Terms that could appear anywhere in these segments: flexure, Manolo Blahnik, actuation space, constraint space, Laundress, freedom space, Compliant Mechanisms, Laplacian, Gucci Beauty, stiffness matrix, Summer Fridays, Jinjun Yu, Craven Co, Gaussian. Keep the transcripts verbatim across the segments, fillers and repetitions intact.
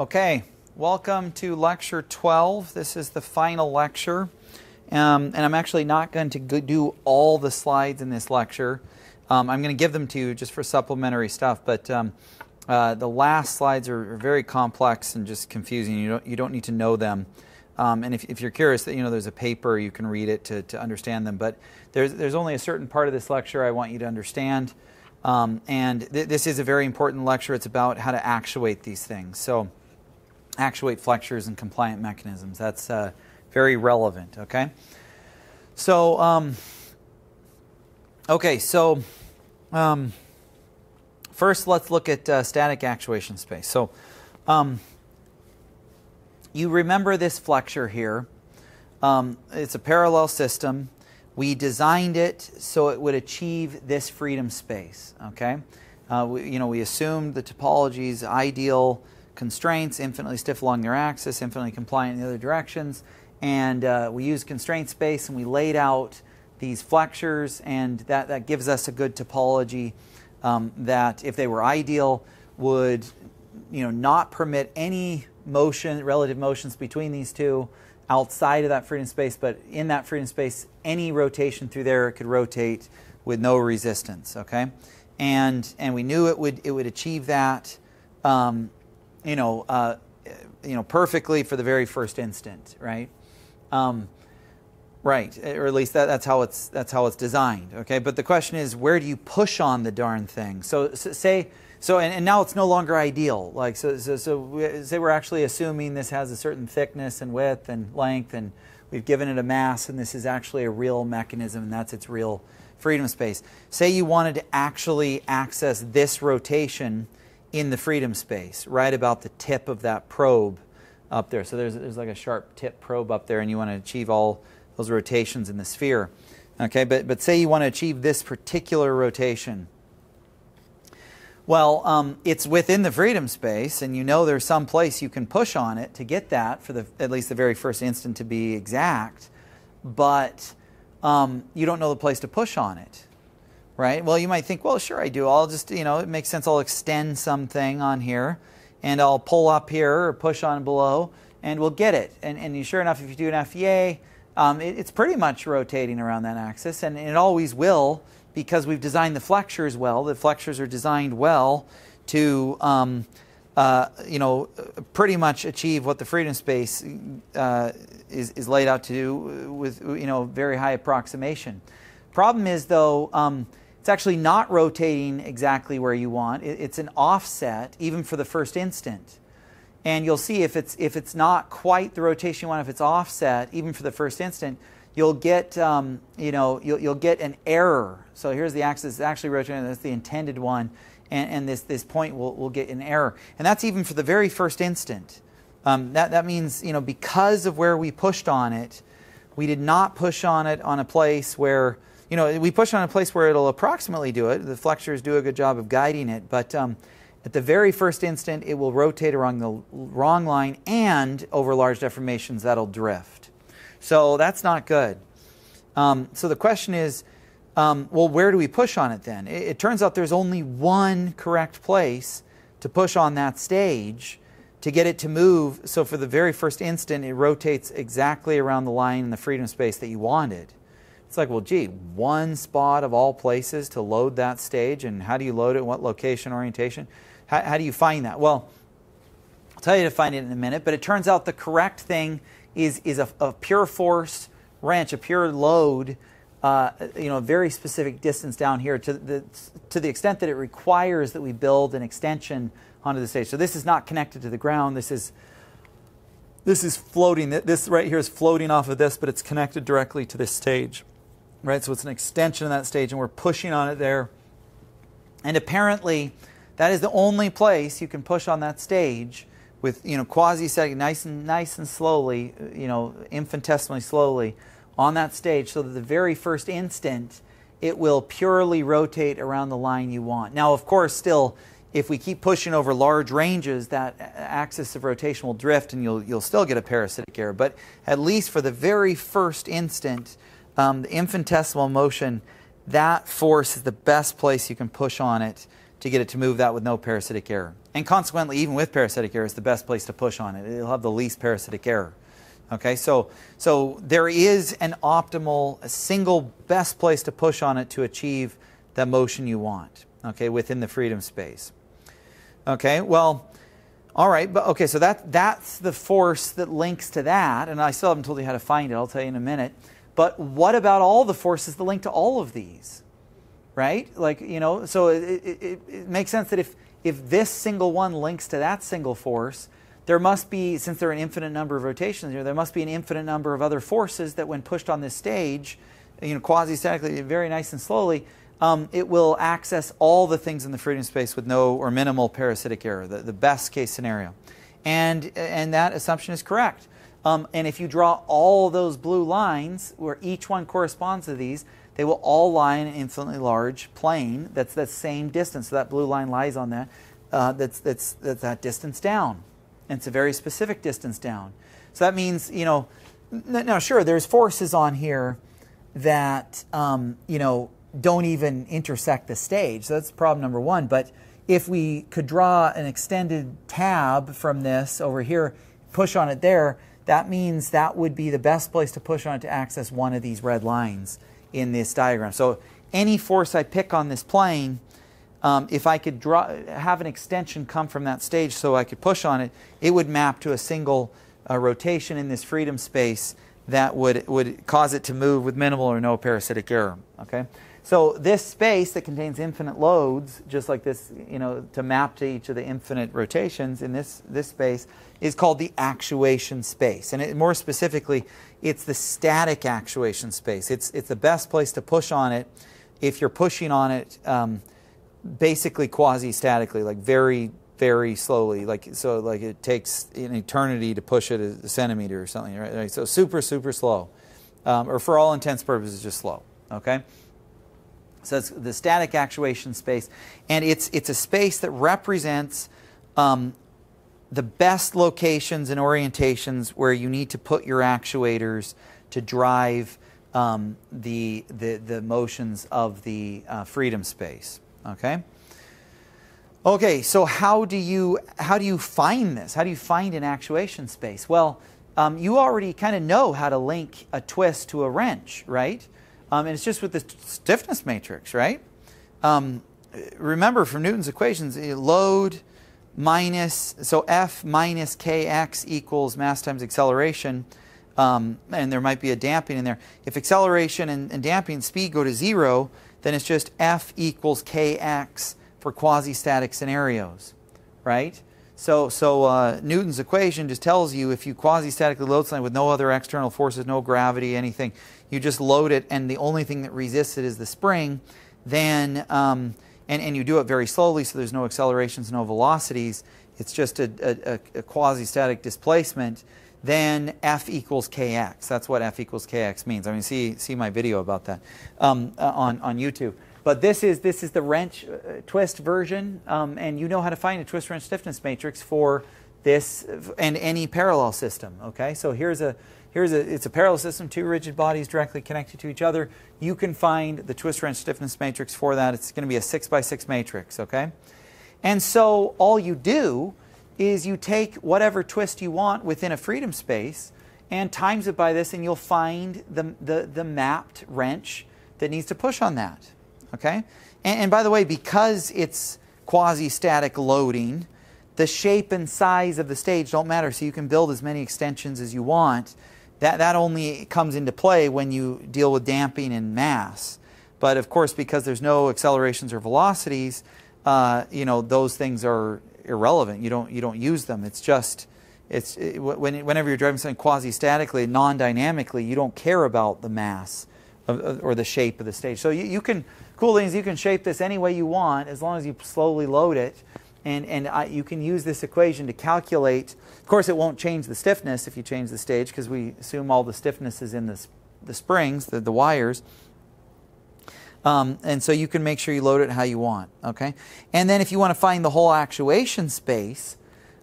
Okay, welcome to lecture twelve. This is the final lecture, um, and I'm actually not going to do all the slides in this lecture. Um, I'm going to give them to you just for supplementary stuff, but um, uh, the last slides are, are very complex and just confusing. You don't, you don't need to know them, um, and if, if you're curious, that you know, there's a paper, you can read it to, to understand them, but there's, there's only a certain part of this lecture I want you to understand, um, and th this is a very important lecture. It's about how to actuate these things. So actuate flexures and compliant mechanisms. That's uh, very relevant, okay? So, um, okay, so um, first let's look at uh, static actuation space. So, um, you remember this flexure here. Um, it's a parallel system. We designed it so it would achieve this freedom space, okay? Uh, we, you know, we assumed the topology's ideal constraints, infinitely stiff along their axis, infinitely compliant in the other directions, and uh, we use constraint space and we laid out these flexures, and that, that gives us a good topology um, that, if they were ideal, would you know not permit any motion, relative motions between these two outside of that freedom space, but in that freedom space, any rotation through there, it could rotate with no resistance, okay? And, and we knew it would, it would achieve that um, you know, uh, you know, perfectly for the very first instant, right? Um, right, or at least that, that's how it's that's how it's designed, okay? But the question is, where do you push on the darn thing? So, so say so, and, and now it's no longer ideal. Like so, so, so we, say we're actually assuming this has a certain thickness and width and length, and we've given it a mass, and this is actually a real mechanism, and that's its real freedom space. Say you wanted to actually access this rotation in the freedom space, right about the tip of that probe up there. So there's, there's like a sharp tip probe up there, and you want to achieve all those rotations in the sphere. Okay, but, but say you want to achieve this particular rotation. Well, um, it's within the freedom space, and you know there's some place you can push on it to get that, for the, at least the very first instant to be exact, but um, you don't know the place to push on it. Right? Well, you might think, well, sure I do. I'll just, you know, it makes sense. I'll extend something on here, and I'll pull up here or push on below, and we'll get it. And, and sure enough, if you do an F E A, um, it, it's pretty much rotating around that axis, and it always will, because we've designed the flexures well. The flexures are designed well to, um, uh, you know, pretty much achieve what the freedom space uh, is, is laid out to do with, you know, very high approximation. Problem is, though, um, it's actually not rotating exactly where you want. It's an offset, even for the first instant. And you'll see if it's, if it's not quite the rotation you want, if it's offset, even for the first instant, you'll get, um, you know, you'll, you'll get an error. So here's the axis that's actually rotating, that's the intended one, and, and this, this point will, will get an error. And that's even for the very first instant. Um, that, that means, you know, because of where we pushed on it, we did not push on it on a place where, you know, we push on a place where it'll approximately do it. The flexures do a good job of guiding it, but um, at the very first instant, it will rotate along the wrong line, and over large deformations, that'll drift. So that's not good. Um, so the question is, um, well, where do we push on it then? It, it turns out there's only one correct place to push on that stage to get it to move. So for the very first instant, it rotates exactly around the line in the freedom space that you wanted. It's like, well, gee, one spot of all places to load that stage, and how do you load it? What location, orientation? How, how do you find that? Well, I'll tell you to find it in a minute, but it turns out the correct thing is, is a, a pure force wrench, a pure load, uh, you know, a very specific distance down here, to the, to the extent that it requires that we build an extension onto the stage. So this is not connected to the ground. This is, this is floating. This right here is floating off of this, but it's connected directly to this stage. Right, so it's an extension of that stage, and we're pushing on it there. And apparently, that is the only place you can push on that stage with, you know, quasi-static, nice and nice and slowly, you know, infinitesimally slowly on that stage, so that the very first instant it will purely rotate around the line you want. Now, of course, still, if we keep pushing over large ranges, that axis of rotation will drift, and you'll you'll still get a parasitic error. But at least for the very first instant, Um, the infinitesimal motion, that force is the best place you can push on it to get it to move that with no parasitic error. And consequently, even with parasitic error, it's the best place to push on it. It'll have the least parasitic error. Okay, so, so there is an optimal, a single best place to push on it to achieve the motion you want, okay, within the freedom space. Okay, well, all right, but okay, so that, that's the force that links to that, and I still haven't told you how to find it, I'll tell you in a minute. But what about all the forces that link to all of these, right? Like, you know, so it, it, it makes sense that if, if this single one links to that single force, there must be, since there are an infinite number of rotations here, there must be an infinite number of other forces that when pushed on this stage, you know, quasi-statically, very nice and slowly, um, it will access all the things in the freedom space with no or minimal parasitic error, the, the best case scenario. And, and that assumption is correct. Um, and if you draw all those blue lines where each one corresponds to these, they will all lie in an infinitely large plane that's that same distance. So that blue line lies on that, uh, that's, that's, that's that distance down. And it's a very specific distance down. So that means, you know, now sure, there's forces on here that, um, you know, don't even intersect the stage. So that's problem number one. But if we could draw an extended tab from this over here, push on it there, that means that would be the best place to push on it to access one of these red lines in this diagram. So any force I pick on this plane, Um, if I could draw, have an extension come from that stage so I could push on it, it would map to a single uh, rotation in this freedom space that would, would cause it to move with minimal or no parasitic error. Okay? So this space that contains infinite loads, just like this, you know, to map to each of the infinite rotations in this, this space, is called the actuation space. And it, more specifically, it's the static actuation space. It's, it's the best place to push on it if you're pushing on it um, basically quasi-statically, like very, very slowly, like so, like it takes an eternity to push it a centimeter or something, right? So super, super slow, um, or for all intents and purposes, just slow. Okay. So it's the static actuation space, and it's it's a space that represents um, the best locations and orientations where you need to put your actuators to drive um, the the the motions of the uh, freedom space. Okay. Okay. So how do you how do you find this? How do you find an actuation space? Well, um, you already kind of know how to link a twist to a wrench, right? Um, and it's just with the stiffness matrix, right? Um, remember from Newton's equations, load minus so F minus K X equals mass times acceleration, um, and there might be a damping in there. If acceleration and, and damping speed go to zero, then it's just F equals K X for quasi-static scenarios, right? So, so uh, Newton's equation just tells you if you quasi-statically load something with no other external forces, no gravity, anything, you just load it and the only thing that resists it is the spring, then, um, and, and you do it very slowly so there's no accelerations, no velocities, it's just a, a, a quasi-static displacement, then F equals K X. That's what F equals K X means. I mean, see, see my video about that um, uh, on, on YouTube. But this is, this is the wrench uh, twist version, um, and you know how to find a twist wrench stiffness matrix for this and any parallel system, okay? So here's a, here's a, it's a parallel system, two rigid bodies directly connected to each other. You can find the twist wrench stiffness matrix for that. It's gonna be a six by six matrix, okay? And so all you do is you take whatever twist you want within a freedom space and times it by this and you'll find the, the, the mapped wrench that needs to push on that, okay? And, and by the way, because it's quasi-static loading, the shape and size of the stage don't matter, so you can build as many extensions as you want. That, that only comes into play when you deal with damping and mass. But of course, because there's no accelerations or velocities, uh, you know, those things are irrelevant. You don't you don't use them. It's just it's it, when, whenever you're driving something quasi-statically, non-dynamically, you don't care about the mass of, or the shape of the stage. So you, you can cool things. You can shape this any way you want as long as you slowly load it, and and I, you can use this equation to calculate. Of course, it won't change the stiffness if you change the stage because we assume all the stiffness is in the the springs, the the wires. Um, and so you can make sure you load it how you want, okay? And then if you want to find the whole actuation space,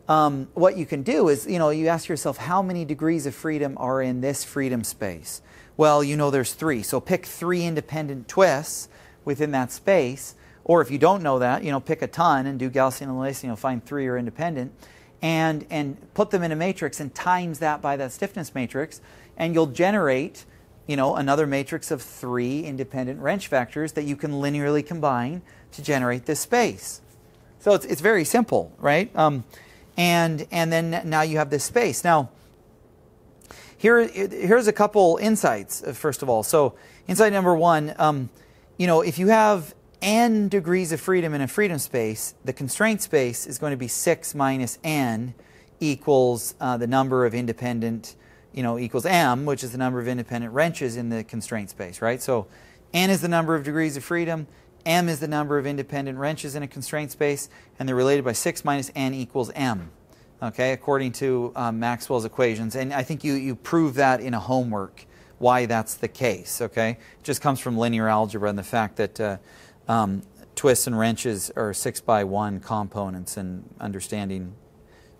um, what you can do is, you know, you ask yourself how many degrees of freedom are in this freedom space? Well, you know there's three, so pick three independent twists within that space Or if you don't know that, you know, pick a ton and do Gaussian and Laplacian, you'll find three are independent, and, and put them in a matrix and times that by that stiffness matrix, and you'll generate, you know, another matrix of three independent wrench vectors that you can linearly combine to generate this space. So it's, it's very simple, right? Um, and, and then now you have this space. Now, here, here's a couple insights, first of all. So insight number one, um, you know, if you have n degrees of freedom in a freedom space, the constraint space is going to be six minus n equals uh, the number of independent, you know, equals m, which is the number of independent wrenches in the constraint space, right? So n is the number of degrees of freedom, m is the number of independent wrenches in a constraint space, and they're related by six minus n equals m, okay, according to um, Maxwell's equations. And I think you, you prove that in a homework, why that's the case, okay? It just comes from linear algebra and the fact that uh, Um, twists and wrenches are six by one components and understanding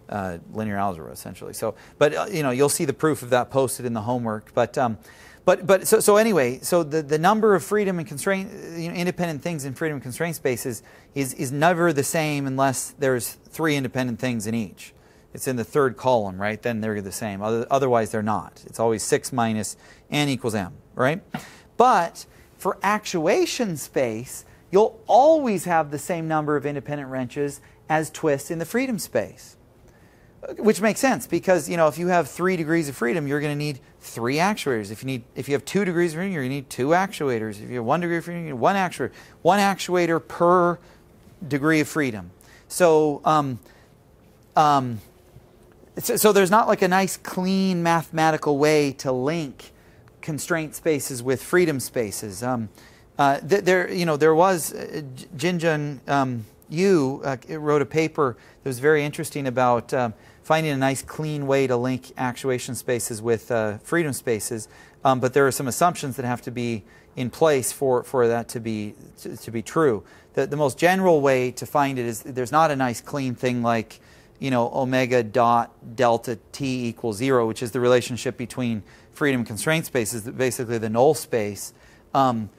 uh, linear algebra essentially. So, but uh, you know, you'll see the proof of that posted in the homework. But, um, but, but so, so anyway, so the, the number of freedom and constraint, you know, independent things in freedom and constraint spaces is is never the same unless there's three independent things in each. It's in the third column, right? Then they're the same. Other, otherwise, they're not. It's always six minus n equals m, right? But for actuation space, you'll always have the same number of independent wrenches as twists in the freedom space, which makes sense because, you know, if you have three degrees of freedom, you're going to need three actuators. If you need, if you have two degrees of freedom, you're going to need two actuators. If you have one degree of freedom, you need one actuator. One actuator per degree of freedom. So, um, um, so, so there's not like a nice, clean mathematical way to link constraint spaces with freedom spaces. Um, Uh, th there, you know, there was uh, Jinjun um, Yu uh, wrote a paper that was very interesting about uh, finding a nice, clean way to link actuation spaces with uh, freedom spaces. Um, but there are some assumptions that have to be in place for for that to be to, to be true. The, the most general way to find it is there's not a nice, clean thing like, you know, omega dot delta t equals zero, which is the relationship between freedom and constraint spaces, basically the null space. Um,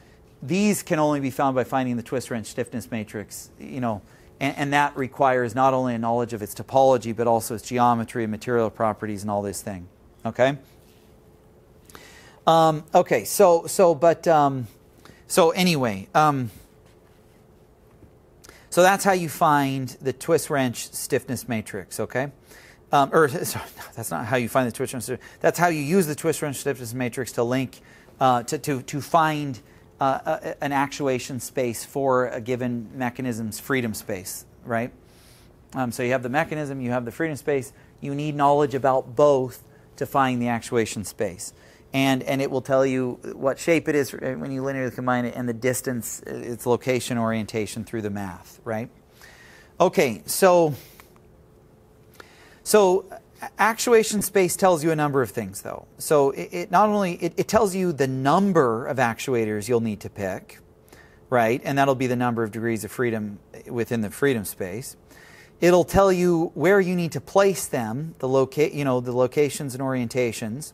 These can only be found by finding the twist wrench stiffness matrix, you know, and, and that requires not only a knowledge of its topology, but also its geometry and material properties and all this thing. Okay. Um, okay. So so but um, so anyway, um, so that's how you find the twist wrench stiffness matrix. Okay. Um, or sorry, no, that's not how you find the twist wrench. That's how you use the twist wrench stiffness matrix to link uh, to to to find. Uh, a, an actuation space for a given mechanism's freedom space, right? Um, so you have the mechanism, you have the freedom space. You need knowledge about both to find the actuation space. And, and it will tell you what shape it is when you linearly combine it and the distance, its location orientation through the math, right? Okay, so, so actuation space tells you a number of things, though. So it, it not only it, it tells you the number of actuators you'll need to pick, right? And that'll be the number of degrees of freedom within the freedom space. It'll tell you where you need to place them, the loca you know, the locations and orientations.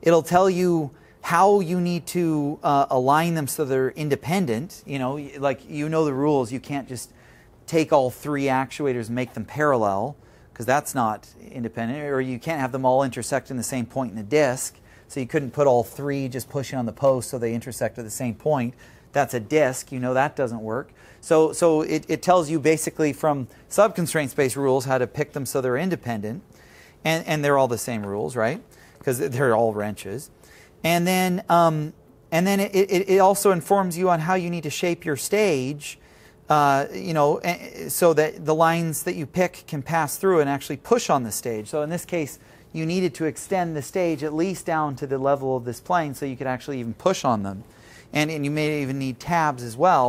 It'll tell you how you need to uh, align them so they're independent. You know, like you know the rules. You can't just take all three actuators and make them parallel, because that's not independent, or you can't have them all intersect in the same point in the disk, so you couldn't put all three just pushing on the post so they intersect at the same point. That's a disk, you know that doesn't work. So, so it, it tells you basically from subconstraint space rules how to pick them so they're independent, and, and they're all the same rules, right? Because they're all wrenches. And then, um, and then it, it, it also informs you on how you need to shape your stage, Uh, you know, so that the lines that you pick can pass through and actually push on the stage. So in this case, you needed to extend the stage at least down to the level of this plane so you could actually even push on them. And, and you may even need tabs as well.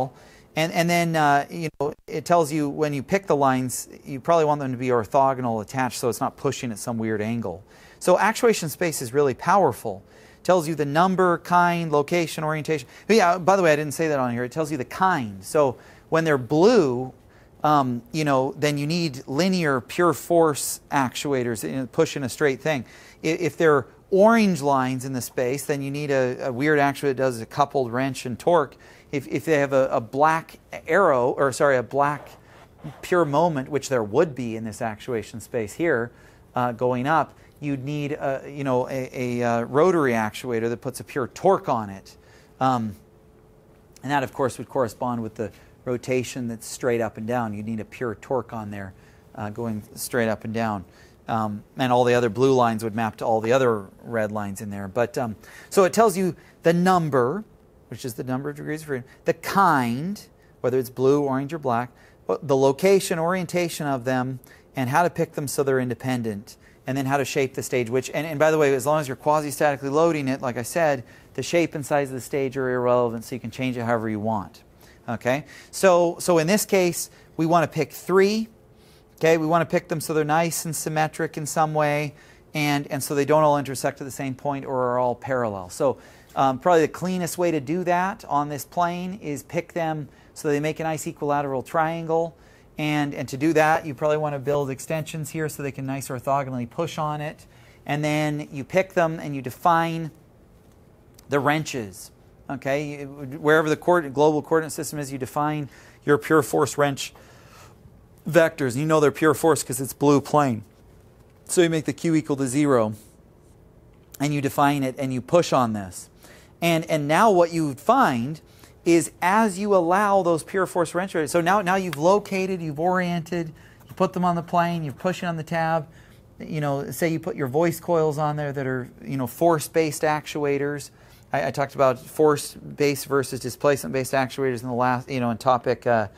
And, and then, uh, you know, it tells you when you pick the lines, you probably want them to be orthogonal attached so it's not pushing at some weird angle. So actuation space is really powerful. Tells you the number, kind, location, orientation. But yeah, by the way, I didn't say that on here. It tells you the kind. So when they're blue, um, you know, then you need linear pure force actuators, you know, pushing a straight thing. If they're orange lines in the space, then you need a, a weird actuator that does a coupled wrench and torque. if, if they have a, a black arrow, or sorry, a black pure moment, which there would be in this actuation space here, uh, going up, you'd need a, you know, a, a, a rotary actuator that puts a pure torque on it. Um, and that, of course, would correspond with the rotation that's straight up and down. You'd need a pure torque on there uh, going straight up and down. Um, and all the other blue lines would map to all the other red lines in there. But um, so it tells you the number, which is the number of degrees of freedom, the kind, whether it's blue, orange, or black, the location, orientation of them, and how to pick them so they're independent, and then how to shape the stage, which, and, and by the way, as long as you're quasi-statically loading it, like I said, the shape and size of the stage are irrelevant, so you can change it however you want. Okay, so, so in this case, we want to pick three. Okay, we want to pick them so they're nice and symmetric in some way, and, and so they don't all intersect at the same point or are all parallel. So um, probably the cleanest way to do that on this plane is pick them so they make a nice equilateral triangle. And, and to do that, you probably want to build extensions here so they can nice orthogonally push on it. And then you pick them and you define the wrenches. Okay, you, wherever the coordinate, global coordinate system is, you define your pure force wrench vectors. You know they're pure force because it's blue plane. So you make the Q equal to zero, and you define it, and you push on this. And, and now what you find is as you allow those pure force wrench vectors, so now, now you've located, you've oriented, you put them on the plane, you're pushing on the tab, you know, say you put your voice coils on there that are, you know, force-based actuators. I, I talked about force-based versus displacement-based actuators in the last, you know, in topic uh,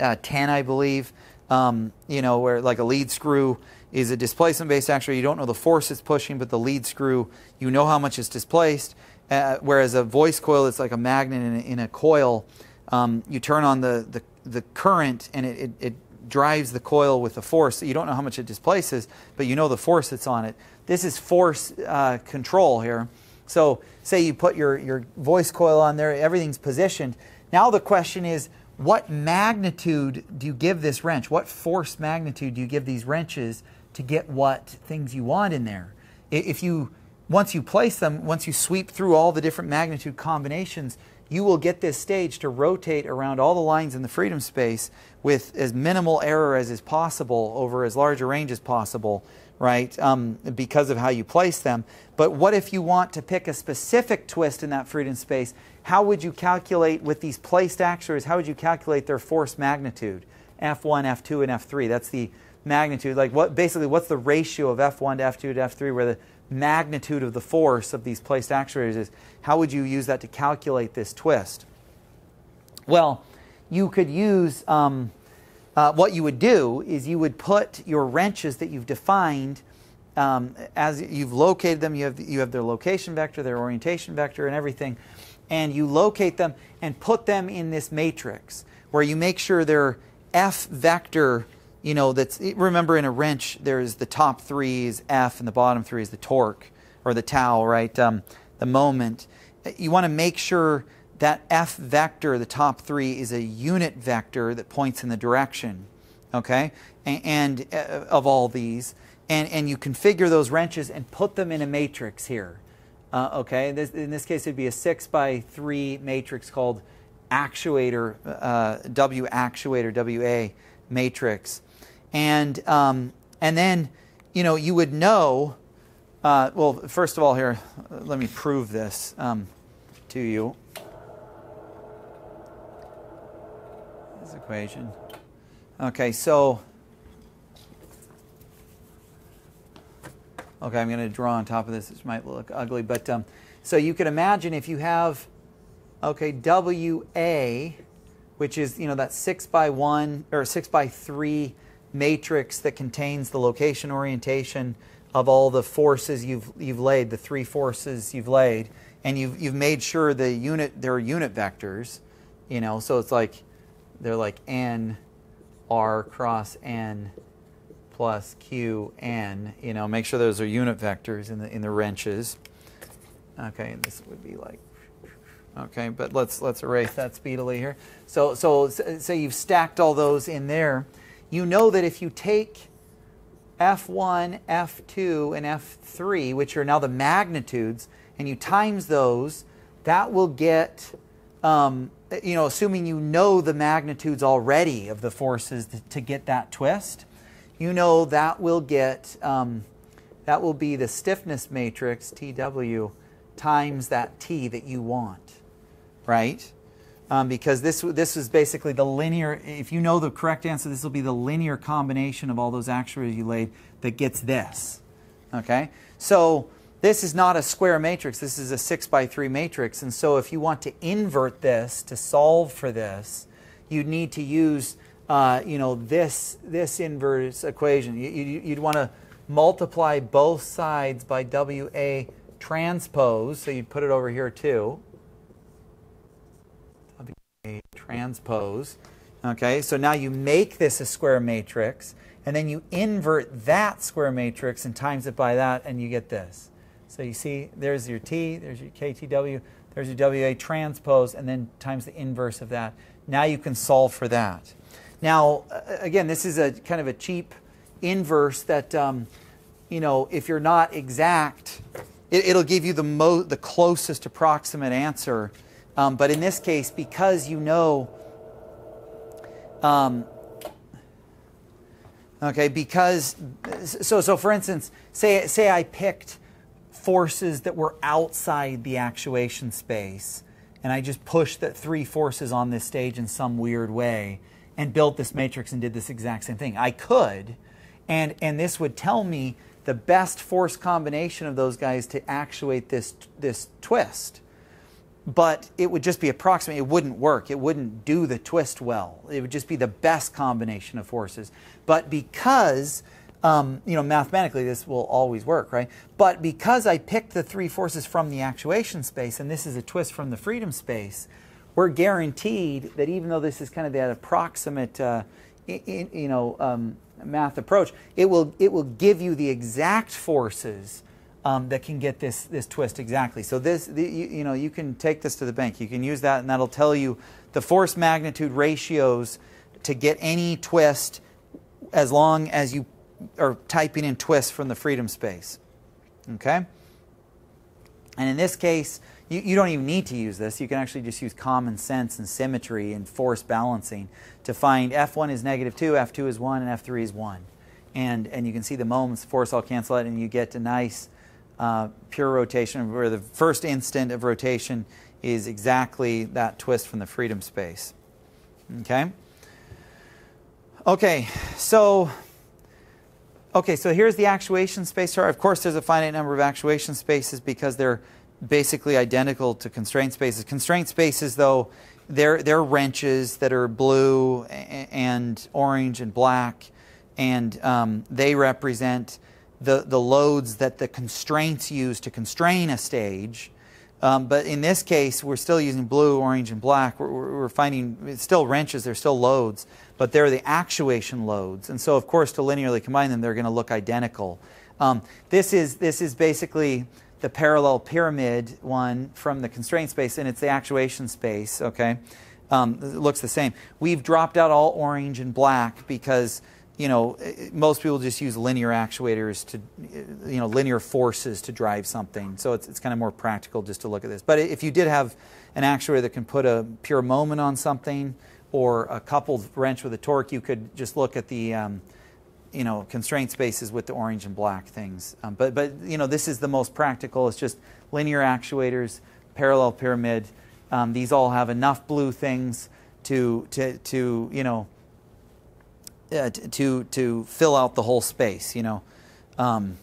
uh, ten, I believe, um, you know, where like a lead screw is a displacement-based actuator. You don't know the force it's pushing, but the lead screw, you know how much it's displaced. Uh, whereas a voice coil, it's like a magnet in a, in a coil. Um, you turn on the, the, the current, and it, it, it drives the coil with the force. You don't know how much it displaces, but you know the force that's on it. This is force uh, control here. So say you put your, your voice coil on there, everything's positioned. Now the question is, what magnitude do you give this wrench? What force magnitude do you give these wrenches to get what things you want in there? If you... Once you place them, once you sweep through all the different magnitude combinations, you will get this stage to rotate around all the lines in the freedom space with as minimal error as is possible over as large a range as possible, right? Um, because of how you place them. But what if you want to pick a specific twist in that freedom space? How would you calculate with these placed actuators, how would you calculate their force magnitude? F one, F two, and F three. That's the magnitude. Like what? Basically, what's the ratio of F one to F two to F three where the magnitude of the force of these placed actuators is? How would you use that to calculate this twist? Well, you could use, um, uh, what you would do is you would put your wrenches that you've defined, um, as you've located them, you have, you have their location vector, their orientation vector, and everything, and you locate them and put them in this matrix where you make sure their F vector, you know, that's, remember in a wrench, there's the top three is F and the bottom three is the torque or the tau, right? Um, the moment. You want to make sure that F vector, the top three, is a unit vector that points in the direction, okay? And, and uh, of all these. And, and you configure those wrenches and put them in a matrix here, uh, okay? This, in this case, it'd be a six by three matrix called actuator, uh, W actuator, W A matrix. And um, and then, you know, you would know, uh, well, first of all here, let me prove this um, to you. This equation. Okay, so, okay, I'm going to draw on top of this, which might look ugly, but um, so you could imagine if you have, okay, W A, which is, you know, that six by one, or six by three matrix that contains the location, orientation of all the forces you've you've laid, the three forces you've laid, and you've you've made sure the unit they're unit vectors, you know, so it's like they're like N R cross N plus Q N, you know, make sure those are unit vectors in the in the wrenches. Okay, and this would be like, okay, but let's let's erase that speedily here. So so say you've stacked all those in there. You know that if you take F one, F two, and F three, which are now the magnitudes, and you times those, that will get um, you know, assuming you know the magnitudes already of the forces to, to get that twist, you know that will get, um, that will be the stiffness matrix, T W, times that T that you want, right? Um, because this, this is basically the linear, if you know the correct answer, this will be the linear combination of all those actuators you laid that gets this, okay? So this is not a square matrix, this is a six by three matrix, and so if you want to invert this to solve for this, you need to use uh, you know, this, this inverse equation. You, you, you'd want to multiply both sides by W A transpose, so you'd put it over here too. Transpose. Okay, so now you make this a square matrix, and then you invert that square matrix and times it by that, and you get this. So you see, there's your T, there's your K T W, there's your W A transpose, and then times the inverse of that. Now you can solve for that. Now, again, this is a kind of a cheap inverse that, um, you know, if you're not exact, it, it'll give you the mo the closest approximate answer. Um, but in this case, because you know, um, okay, because, so, so for instance, say, say I picked forces that were outside the actuation space, and I just pushed the three forces on this stage in some weird way and built this matrix and did this exact same thing. I could, and, and this would tell me the best force combination of those guys to actuate this, this twist. But it would just be approximate. It wouldn't work. It wouldn't do the twist well. It would just be the best combination of forces. But because, um, you know, mathematically this will always work, right? But because I picked the three forces from the actuation space, and this is a twist from the freedom space, we're guaranteed that even though this is kind of that approximate, uh, in, you know, um, math approach, it will it will give you the exact forces Um, that can get this this twist exactly. So this the, you, you know you can take this to the bank. You can use that, and that'll tell you the force magnitude ratios to get any twist, as long as you are typing in twist from the freedom space. Okay. And in this case, you, you don't even need to use this. You can actually just use common sense and symmetry and force balancing to find F one is negative two, F two is one, and F three is one. And and you can see the moments force all cancel out, and you get a nice Uh, pure rotation, where the first instant of rotation is exactly that twist from the freedom space. Okay? Okay, so okay, so here's the actuation space chart. Of course, there's a finite number of actuation spaces because they're basically identical to constraint spaces. Constraint spaces, though, they're, they're wrenches that are blue and orange and black, and um, they represent The, the loads that the constraints use to constrain a stage. Um, but in this case, we're still using blue, orange, and black. We're, we're finding it's still wrenches, they're still loads, but they're the actuation loads. And so, of course, to linearly combine them, they're going to look identical. Um, this is, this is basically the parallel pyramid one from the constraint space, and it's the actuation space, okay? Um, it looks the same. We've dropped out all orange and black because you know, most people just use linear actuators to, you know, linear forces to drive something. So it's, it's kind of more practical just to look at this. But if you did have an actuator that can put a pure moment on something or a coupled wrench with a torque, you could just look at the, um, you know, constraint spaces with the orange and black things. Um, but, but, you know, this is the most practical. It's just linear actuators, parallel pyramid. Um, these all have enough blue things to, to, to you know, Uh, to to fill out the whole space, you know, um,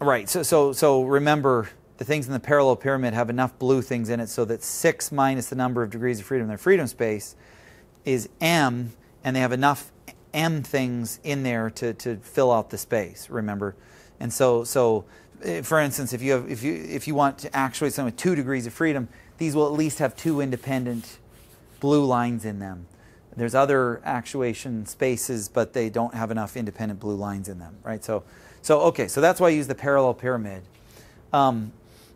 right. So so so remember, the things in the parallel pyramid have enough blue things in it so that six minus the number of degrees of freedom in their freedom space is m, and they have enough m things in there to to fill out the space. Remember, and so so for instance, if you have if you if you want to actuate something with two degrees of freedom, these will at least have two independent blue lines in them. There's other actuation spaces, but they don't have enough independent blue lines in them, right? So, so okay, so that's why I use the parallel pyramid. Um,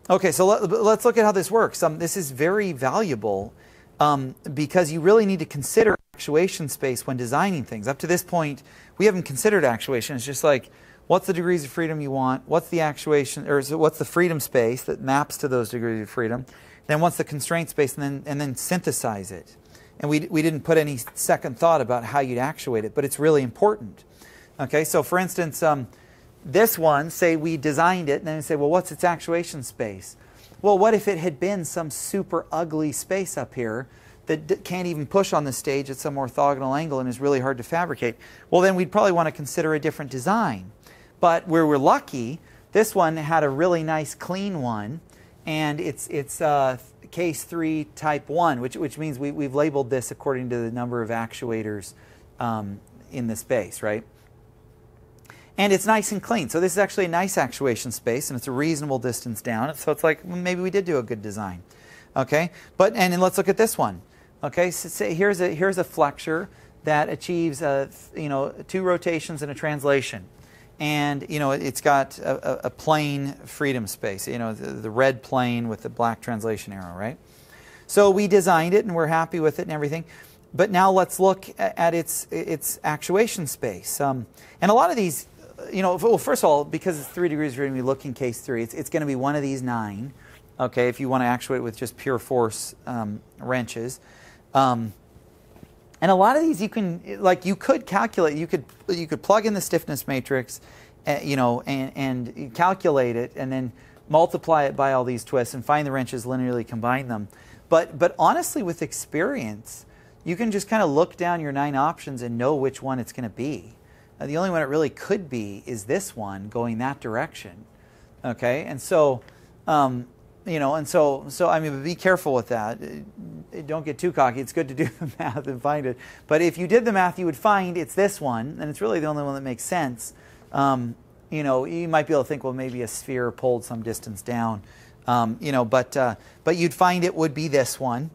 okay, so let, let's look at how this works. Um, this is very valuable um, because you really need to consider actuation space when designing things. Up to this point, we haven't considered actuation. It's just like, what's the degrees of freedom you want? What's the actuation, or what's the freedom space that maps to those degrees of freedom? then once the constraint's based, and then, and then synthesize it. And we, we didn't put any second thought about how you'd actuate it, but it's really important. Okay, so for instance, um, this one, say we designed it, and then we say, well, what's its actuation space? Well, what if it had been some super ugly space up here that d can't even push on the stage at some orthogonal angle and is really hard to fabricate? Well, then we'd probably want to consider a different design. But where we're lucky, this one had a really nice clean one, and it's, it's uh, case three type one, which, which means we, we've labeled this according to the number of actuators um, in the space, right? And it's nice and clean. So this is actually a nice actuation space, and it's a reasonable distance down. So it's like, well, maybe we did do a good design. Okay? But, and, and let's look at this one. Okay? So say here's, a, here's a flexure that achieves a, you know, two rotations and a translation. And you know, it's got a, a, a plane freedom space, you know, the, the red plane with the black translation arrow, right? So we designed it, and we're happy with it and everything. But now let's look at, at its, its actuation space. Um, and a lot of these, you know, well, first of all, because it's three degrees, we're going to be looking case three. It's, it's going to be one of these nine, okay, if you want to actuate it with just pure force um, wrenches. Um, and a lot of these you can, like, you could calculate, you could, you could plug in the stiffness matrix, uh, you know, and, and calculate it, and then multiply it by all these twists and find the wrenches, linearly combine them. But, but honestly, with experience, you can just kind of look down your nine options and know which one it's going to be. Uh, the only one it really could be is this one going that direction, okay? And so, um, you know, and so, so I mean, be careful with that. Don't get too cocky. It's good to do the math and find it. But if you did the math, you would find it's this one, and it's really the only one that makes sense. Um, you know, you might be able to think, well, maybe a sphere pulled some distance down, um, you know, but, uh, but you'd find it would be this one,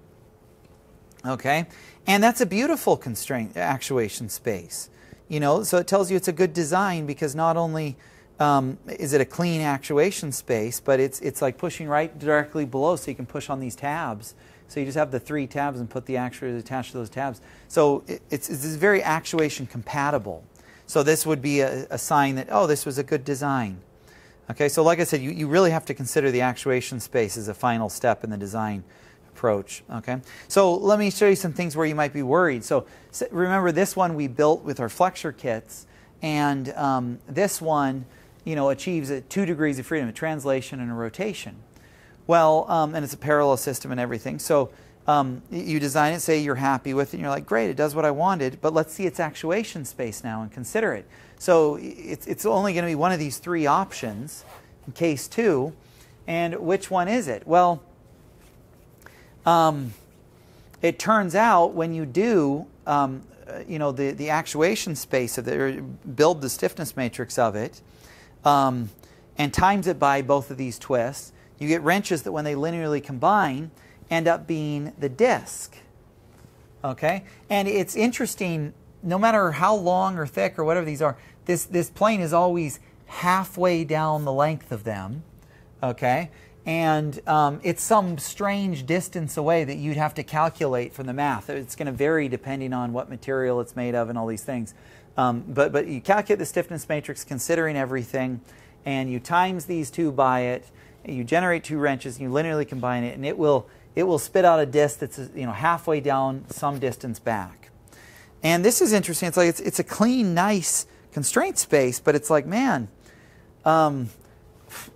okay? And that's a beautiful constraint, actuation space, you know, so it tells you it's a good design because not only Um, is it a clean actuation space, but it's, it's like pushing right directly below, so you can push on these tabs. So you just have the three tabs and put the actuators attached to those tabs. So it, it's, it's very actuation compatible. So this would be a, a sign that, oh, this was a good design. Okay, so like I said, you, you really have to consider the actuation space as a final step in the design approach. Okay, so let me show you some things where you might be worried. So remember, this one we built with our flexure kits, and um, this one, you know, achieves a two degrees of freedom, a translation and a rotation. Well, um, and it's a parallel system and everything. So um, you design it, say you're happy with it, and you're like, great, it does what I wanted, but let's see its actuation space now and consider it. So it's, it's only going to be one of these three options in case two, and which one is it? Well, um, it turns out when you do, um, you know, the, the actuation space of the, or build the stiffness matrix of it, Um, and times it by both of these twists, you get wrenches that when they linearly combine end up being the disc. Okay? And it's interesting, no matter how long or thick or whatever these are, this, this plane is always halfway down the length of them. Okay? And um, it's some strange distance away that you'd have to calculate from the math. It's going to vary depending on what material it's made of and all these things. Um, but, but you calculate the stiffness matrix considering everything, and you times these two by it, and you generate two wrenches, and you linearly combine it, and it will, it will spit out a disc that's, you know, halfway down some distance back. And this is interesting. It's like it's, it's a clean, nice constraint space, but it's like, man, um,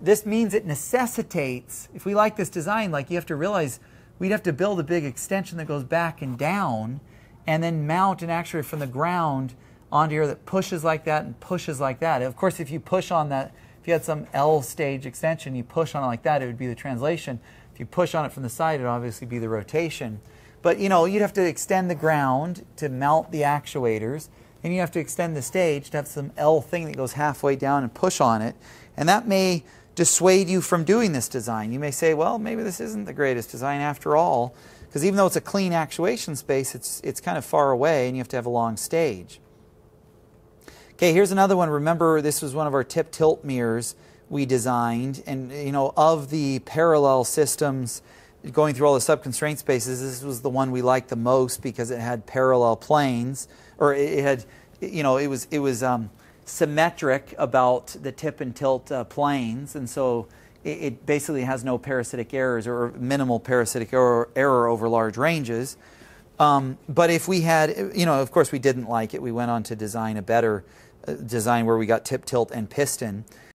this means it necessitates, if we like this design, like you have to realize we'd have to build a big extension that goes back and down, and then mount an actuator from the ground onto here that pushes like that and pushes like that. Of course, if you push on that, if you had some L stage extension, you push on it like that, it would be the translation. If you push on it from the side, it would obviously be the rotation. But, you know, you'd have to extend the ground to mount the actuators, and you have to extend the stage to have some L thing that goes halfway down and push on it. And that may dissuade you from doing this design. You may say, well, maybe this isn't the greatest design after all, because even though it's a clean actuation space, it's, it's kind of far away, and you have to have a long stage. Okay, here's another one. Remember, this was one of our tip-tilt mirrors we designed. And, you know, of the parallel systems going through all the sub-constraint spaces, this was the one we liked the most because it had parallel planes, or it had, you know, it was, it was um, symmetric about the tip and tilt uh, planes. And so it basically has no parasitic errors or minimal parasitic error, error over large ranges. Um, but if we had, you know, of course we didn't like it. We went on to design a better uh, design where we got tip, tilt, and piston.